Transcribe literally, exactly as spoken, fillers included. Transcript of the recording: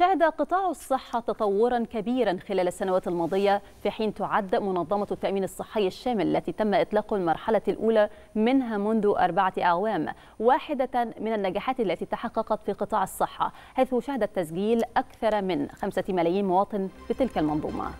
شهد قطاع الصحة تطورا كبيرا خلال السنوات الماضية، في حين تعد منظمة التأمين الصحي الشامل التي تم إطلاق المرحلة الأولى منها منذ أربعة أعوام واحدة من النجاحات التي تحققت في قطاع الصحة، حيث شهد التسجيل أكثر من خمسة ملايين مواطن بتلك المنظومة.